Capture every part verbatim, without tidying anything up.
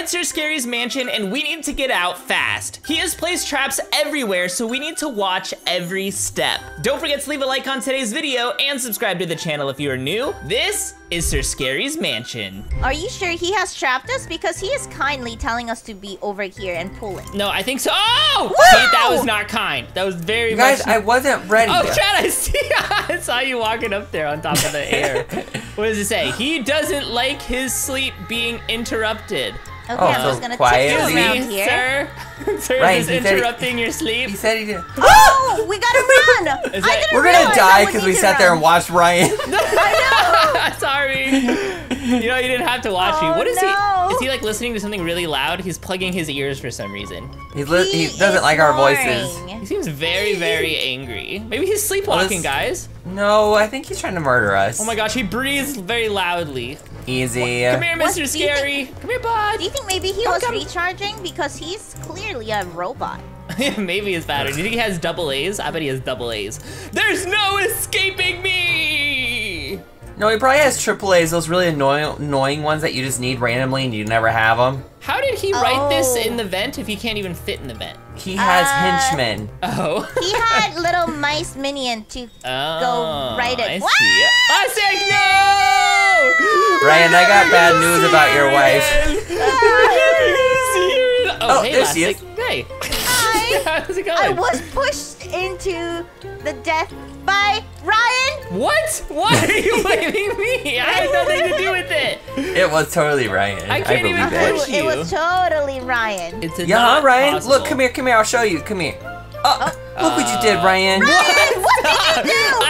inside Sir Scary's mansion, and we need to get out fast. He has placed traps everywhere, so we need to watch every step. Don't forget to leave a like on today's video and subscribe to the channel if you are new. This is Sir Scary's mansion. Are you sure he has trapped us? Because he is kindly telling us to be over here and pulling. No, I think so. Oh! Wait, that was not kind. That was very you guys, much... I wasn't ready. Oh, yet. Chad, I see. I saw you walking up there on top of the air. What does it say? He doesn't like his sleep being interrupted. Okay, oh, I'm so just gonna quietly. Take you around here. Sir, sir right, is interrupting he, your sleep. He said he did. Oh, we gotta run! I didn't We're gonna die because we sat run. there and watched Ryan. I know. Sorry. You know you didn't have to watch oh, me. What is no. he? Is he like listening to something really loud? He's plugging his ears for some reason. He's li he, he doesn't like boring. our voices. He seems very, very angry. Maybe he's sleepwalking, well, guys. No, I think he's trying to murder us. Oh my gosh, he breathes very loudly. Easy. Come here, Mister What, Scary. Think, Come here, bud. Do you think maybe he come, was come. recharging? Because he's clearly a robot. Maybe his battery. Do you think he has double A's? I bet he has double A's. There's no escaping me! No, he probably has triple A's, those really annoying, annoying ones that you just need randomly and you never have them. How did he write oh. this in the vent if he can't even fit in the vent? He has uh, henchmen. Oh. He had little mice minion to oh, go right at. I what? see it. I said no! Ryan, I got bad news serious. about your wife. Serious. Oh, oh hey, there she is. Hey. I, How's it going? I was pushed into the death by Ryan. What? Why are you blaming me? I had nothing to do with it. It was totally Ryan. I can't I even push you. It was totally Ryan. It's a yeah, Ryan. Possible. Look, come here, come here. I'll show you. Come here. Oh, oh. Look what you did, Ryan. Ryan, what, what did you do? I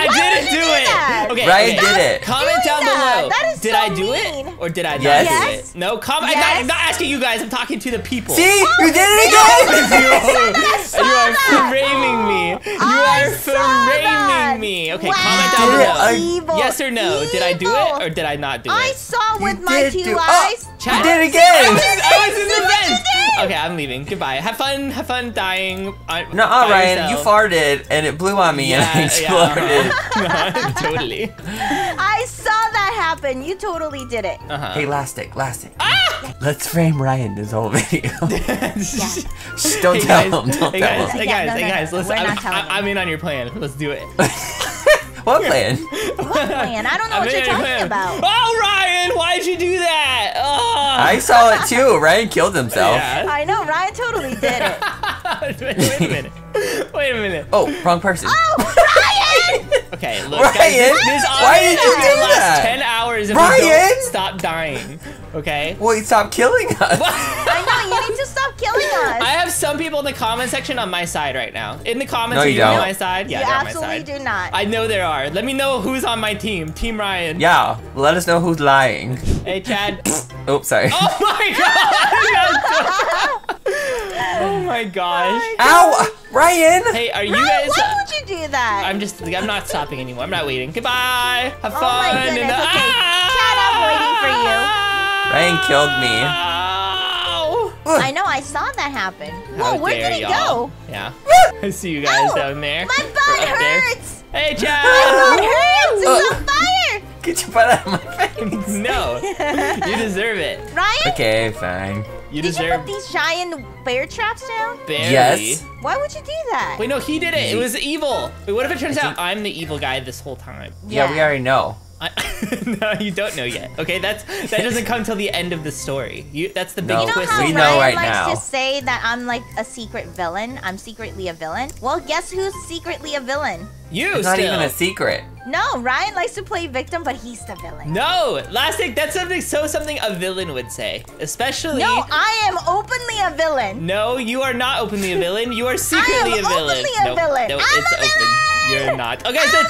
Why didn't did you do, do it. That? Okay, Ryan did it. Comment down that. below. That is did so I do mean. it or did I not yes. do it? No, comment. Yes. I'm, I'm not asking you guys. I'm talking to the people. See, oh, you did it again. You are framing me. You I are framing me. Okay, wow. comment down below. Evil, yes or no? Evil. Did I do it or did I not do it? I saw with you my two do. eyes. Oh, Chad, you did it again. I was, I was in the vent. Okay, I'm leaving. Goodbye. Have fun. Have fun dying. No, all Ryan, you farted and it blew on me yeah, and I exploded. Yeah, no, totally. I saw that happen. You totally did it. Uh-huh. Hey, Elastic, Elastic. Ah! Let's frame Ryan this whole video. yeah. Shh, don't hey tell guys, him. Don't hey tell guys, him. Hey guys, no, no, hey guys. No, no. Listen, I'm, I'm in on your plan. Let's do it. What plan? What plan? I don't know I'm what you're talking plan. about. Oh, Ryan, why'd you do that? Oh. I saw it too. Ryan killed himself. Yeah. I know. Ryan totally did it. Wait, wait a minute. Wait a minute. Oh, wrong person. Oh, Ryan! Okay, look, Ryan, guys, this, this why did you do last that? ten hours if Ryan? we don't stop dying, okay? Well, you stop killing us. I know, you need to stop killing us. I have some people in the comment section on my side right now. In the comments, no, you are you don't. on my side? Yeah, you absolutely on my side. do not. I know there are. Let me know who's on my team. Team Ryan. Yeah, let us know who's lying. Hey, Chad. Oops, sorry. Oh, my God. Oh my gosh. Oh my Ow! Ryan! Hey, are you Ryan, guys... Why would you do that? I'm just... Like, I'm not stopping anymore. I'm not waiting. Goodbye! Have oh fun! Oh my goodness, and, okay. Ah! Chad, I'm waiting for you. Ryan killed me. Ow. I know, I saw that happen. How Whoa, where did it go? Yeah. I see you guys Ow, down there. My butt hurts! There. Hey, Chad! My butt hurts! It's oh. on fire! Get your butt out of my face. No. You deserve it. Ryan? Okay, fine. You did deserve... you put these giant bear traps down? Barely. Yes. Why would you do that? Wait, no, he did it. It was evil. Wait, what if it turns out I'm the evil guy this whole time? Yeah, yeah we already know. I... No, you don't know yet. Okay, that's that doesn't come till the end of the story. You that's the big no, twist. You know how we know Ryan right likes now. to say that I'm like a secret villain. I'm secretly a villain. Well, guess who's secretly a villain? You. It's still. not even a secret. No, Ryan likes to play victim, but he's the villain. No, Elastic, that's something so something a villain would say, especially. No, I am openly a villain. No, you are not openly a villain. You are secretly I am a villain. Openly a no, villain. No, no, I'm it's a villain. Open. You're not. Okay, the,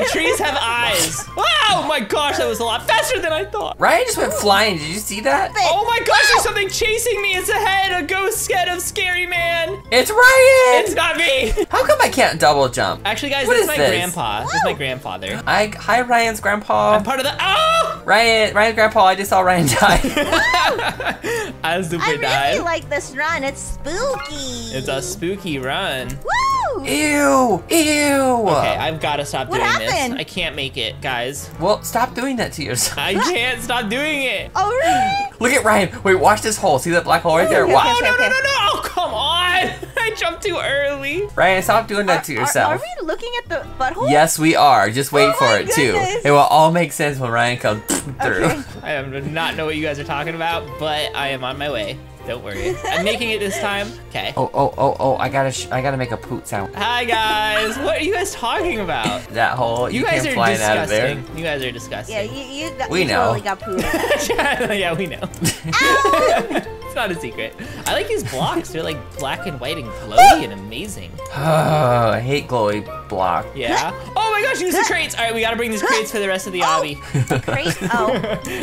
the trees have eyes. Wow, my gosh, that was a lot faster than I thought. Ryan just went flying. Did you see that? Oh my gosh, wow. there's something chasing me. It's ahead. A ghost head of Scary Man. It's Ryan. It's not me. How come I can't double jump? Actually, guys, this is my this? grandpa. This is my grandpa. Father. I, hi, Ryan's grandpa. I'm part of the. Oh! Ryan, Ryan's grandpa. I just saw Ryan die. I super I really died. like this run. It's spooky. It's a spooky run. Woo! Ew! Ew! Okay, I've got to stop what doing happened? this. I can't make it, guys. Well, stop doing that to yourself. I can't stop doing it. All right. Look at Ryan. Wait, watch this hole. See that black hole right there? Watch. No, no, no, no, no. Oh, come on. I jumped too early. Ryan, stop doing that are, to yourself. Are, are we looking at the butthole? Yes, we are. Just wait oh for it, goodness. too. It will all make sense when Ryan comes through. Okay. I do not know what you guys are talking about, but I am on my way. Don't worry. I'm making it this time. Okay. Oh, oh, oh, oh, I gotta, sh I gotta make a poot sound. Hi, guys. What are you guys talking about? That whole, you, you guys can't are fly disgusting. Out of there. You guys are disgusting. Yeah, you, you got, we you know. Totally got poot. Yeah, we know. It's not a secret. I like these blocks. They're like black and white and glowy and amazing. Oh, I hate glowy block. Yeah. Oh my gosh, use the crates. All right, we gotta bring these crates for the rest of the obby. Oh, crate? Oh.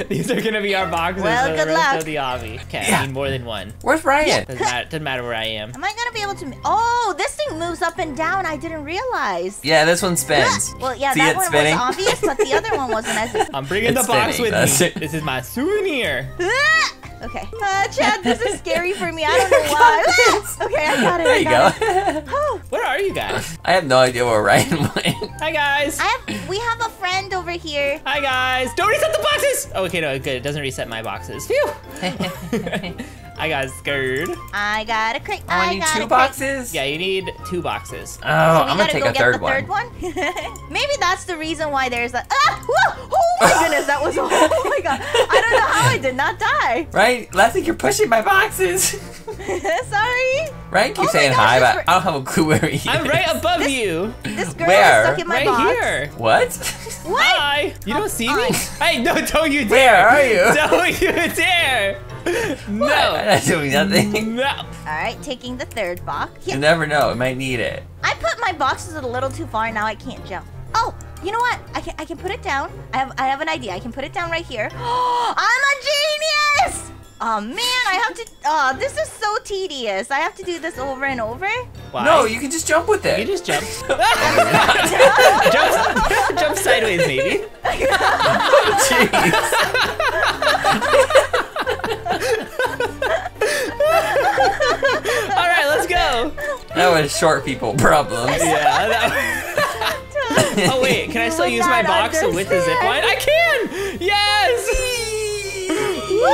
These are gonna be our boxes well, for the rest luck. of the obby. Okay, yeah. I need more than one. Where's Ryan? Doesn't matter, doesn't matter where I am. Am I gonna be able to? Oh, this thing moves up and down. I didn't realize. Yeah, this one spins. Well, yeah, See that one spinning? was obvious, but the other one wasn't as. I'm bringing it's the box spinning. with That's me. It. This is my souvenir. Okay. Uh, Chad, this is scary for me. I don't know why. Okay, I got it. There you I got go. It. Oh. Where are you guys? I have no idea where Ryan went. Hi, guys. I have, we have a friend over here. Hi, guys. Don't reset the boxes. Oh, okay, no, good. It doesn't reset my boxes. Phew. I got scared. I got a crate. Oh, I, I need got two boxes? Crate. Yeah, you need two boxes. Oh, so I'm going to take go a third, one. third one. Maybe that's the reason why there's a... Ah! Whoa! Oh my goodness, that was... Oh my god. I don't know how I did not die. Right? Last thing, you're pushing my boxes. Sorry. Right? Keep oh saying gosh, hi, but for... I don't have a clue where he is. I'm right above this, you. This girl where? Is stuck in my right box. Here. What? What? Hi. You don't see me? Hey, no, don't you dare. Where are you? Don't you dare. No. I'm not doing nothing. No. All right, taking the third box. Yep. You never know. I might need it. I put my boxes a little too far. Now I can't jump. Oh, you know what? I can I can put it down. I have I have an idea. I can put it down right here. Oh, I'm a genius! Oh man, I have to. Oh, this is so tedious. I have to do this over and over. Why? No, you can just jump with it. You just jump. Oh, jump, jump sideways, maybe. Jeez. All right, let's go. That was short people problems. Yeah. That was... Oh wait, can I still use my box understand. with the zip line? I can. Yes. Woo!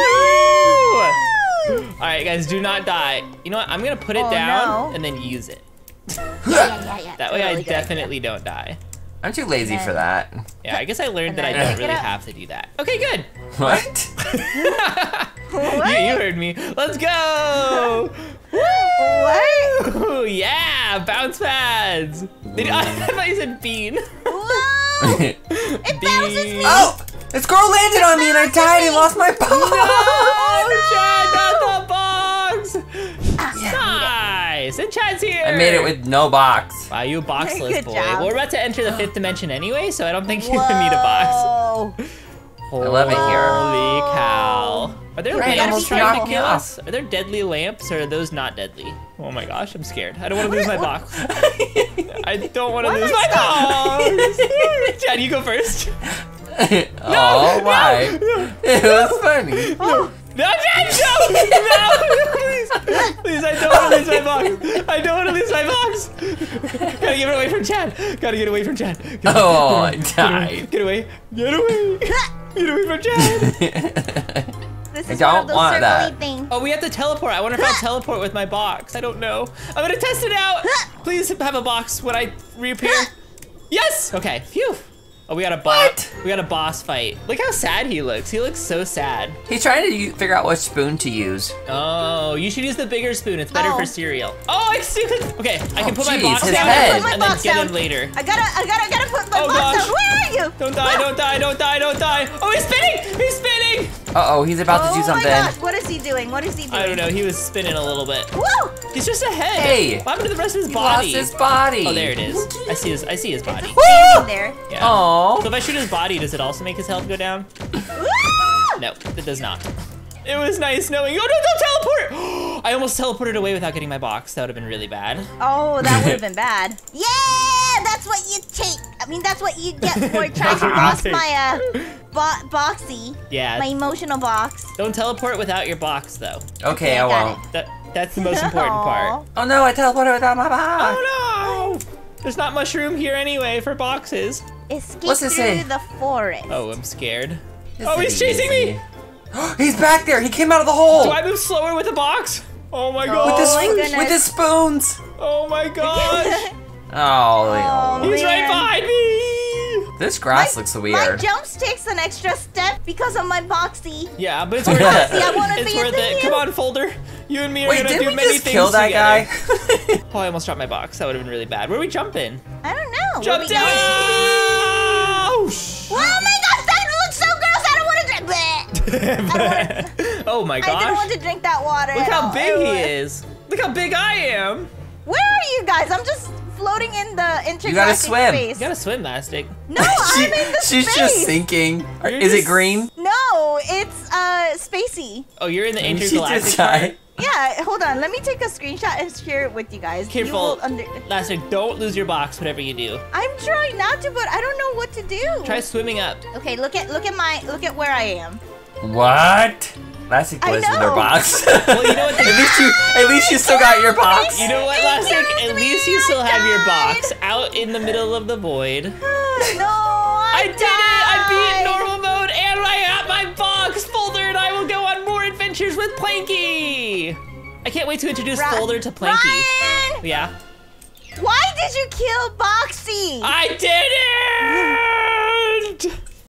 All right, guys, do not die. You know what? I'm gonna put it oh, down no. and then use it. yeah, yeah, yeah. That way, really I definitely idea. don't die. I'm too lazy for that. Yeah, I guess I learned that I don't really have to do that. Okay, good. What? What? You, you heard me. Let's go. What? Yeah, bounce pads. Did, I thought you said bean. Whoa. It bounces me. Oh, this girl landed on me and I died and lost my box. No, Chad, not the box. Nice! And Chad's here! I made it with no box. Wow, you boxless boy. Well, we're about to enter the fifth dimension anyway, so I don't think you need a box. Holy I love it here. Holy cow. Are there right, lamps trying to kill us? Are there deadly lamps, or are those not deadly? Oh my gosh, I'm scared. I don't want to lose my box. I don't want to lose my box! Chad, you go first. Oh my. No. It was funny. Oh. No, Chad, no! No! Please! Please, I don't want to lose my box! I don't want to lose my box! Gotta get away from Chad! Gotta get away from Chad! Get away. Oh, I died! Get away! Get away! Get away from Chad! This is I don't want that. Things. Oh, we have to teleport. I wonder if I'll teleport with my box. I don't know. I'm gonna test it out! Please have a box when I reappear. Yes! Okay, phew! Oh, we got a boss. We got a boss fight. Look how sad he looks. He looks so sad. He's trying to figure out what spoon to use. Oh, you should use the bigger spoon. It's better oh. for cereal. Oh, I see. Okay, I can oh, put geez, my box down and then box get down. him later. I gotta, I gotta, I gotta put my oh, box gosh. down. Where are you? Don't die! Don't die! Don't die! Don't die! Oh, he's spinning! He's spinning! Uh oh, he's about oh, to do something. Oh my gosh! What is he doing? What is he doing? I don't know. He was spinning a little bit. Whoa! He's just a head. Hey! What happened to the rest of his he body? Lost his body. Oh, there it is. I see his. I see his body. Woo! There. Yeah. Oh. So if I shoot his body, does it also make his health go down? No, it does not. It was nice knowing. Oh no, don't teleport! I almost teleported away without getting my box. That would have been really bad. Oh, that would have been bad. Yeah, that's what you take. I mean, that's what you get for trying to boss my uh, bo boxy. Yeah. My emotional box. Don't teleport without your box, though. Okay, okay I won't. That, that's the most important part. Oh no, I teleported without my box. Oh no! There's not much room here anyway for boxes. Escape What's through the forest. Oh, I'm scared. This oh, he's chasing easy. me! He's back there! He came out of the hole! Do I move slower with the box? Oh my god! Oh with, with his spoons! Oh my gosh! oh, oh, he's man. right behind me! This grass my, looks weird. My jump takes an extra step because of my boxy. Yeah, but it's worth it. I want to be worth it. Come on, Folder. You and me are Wait, gonna do many just things kill that together. guy? Oh, I almost dropped my box. That would have been really bad. Where are we jumping? I don't know. Jump down! Oh my gosh, that looks so gross. I don't want to drink that. Oh my gosh. I didn't want to drink that water. Look how big he is. Look how big I am. Where are you guys? I'm just floating in the intergalactic you gotta swim. space. You gotta swim, Mastic. No, she, I'm in the she's space. She's just sinking. Are is just... it green? No, it's uh, spacey. Oh, you're in the intergalactic part? Yeah, hold on. Let me take a screenshot and share it with you guys. Careful, Mastic, don't lose your box, whatever you do. I'm trying not to, but I don't know what to do. Try swimming up. Okay, look at look at my look at where I am. What? Lastic plays with their box. Well, you know what? at least you, at least you still got your box. You know what, Lastic? At least you still have your box out in the middle of the void. No, I, I did died. it! I beat normal mode, and I got my box. Folder and I will go on more adventures with Planky. I can't wait to introduce Ryan. Folder to Planky. Ryan! Yeah. Why did you kill Boxy? I didn't.